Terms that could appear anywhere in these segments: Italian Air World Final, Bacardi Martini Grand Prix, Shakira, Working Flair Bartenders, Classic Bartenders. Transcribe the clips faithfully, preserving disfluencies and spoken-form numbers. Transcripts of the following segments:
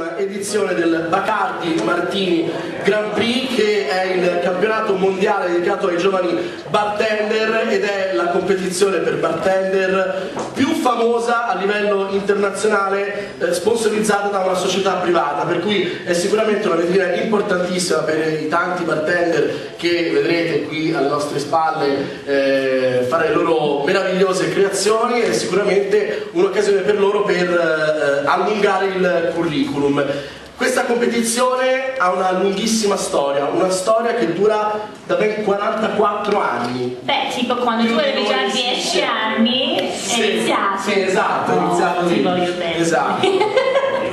ventesima edizione del Bacardi Martini Grand Prix, che è il campionato mondiale dedicato ai giovani bartender ed è la competizione per bartender più famosa a livello internazionale, eh, sponsorizzata da una società privata, per cui è sicuramente una vetrina importantissima per i tanti bartender che vedrete qui alle nostre spalle eh, fare le loro meravigliose creazioni. È sicuramente un'occasione per loro per eh, allungare il curriculum. Questa competizione ha una lunghissima storia, una storia che dura da ben quarantaquattro anni. Beh, tipo quando tu avevi già dieci anni è iniziato. Sì, esatto, è iniziato lì. Esatto.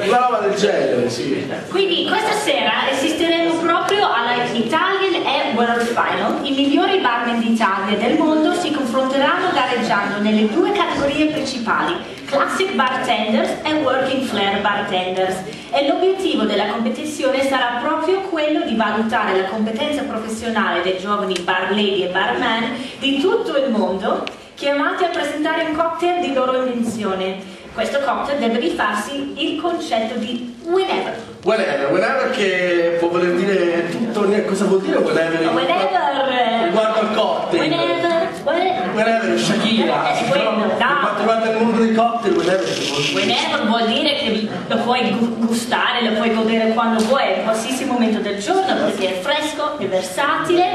Una roba del genere, sì. Quindi questa sera assisteremo proprio alla Italian Air World Final. I migliori barman d'Italia e del mondo si confronteranno gareggiando nelle due categorie principali, Classic Bartenders e Working Flair Bartenders, e l'obiettivo della competizione sarà proprio quello di valutare la competenza professionale dei giovani bar lady e barman di tutto il mondo chiamati a presentare un cocktail di loro invenzione. Questo cocktail deve rifarsi il concetto di whenever. Whenever, whenever che può voler dire tutto, cosa vuol dire whenever? No, whenever! Guarda il cocktail! Whenever, whenever! Whenever, Shakira! Eh, quello, quanto riguarda il mondo dei cocktail, whenever vuol dire? Whenever vuol dire che lo puoi gustare, lo puoi godere quando vuoi, in qualsiasi momento del giorno, perché è fresco, è versatile,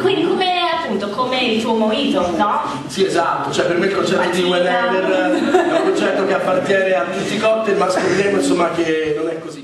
quindi come appunto, come il tuo mojito, no? Sì, esatto, cioè per me il concetto di whenever è un concetto che appartiene a tutti i cocktail, ma scopriremo insomma che non è così.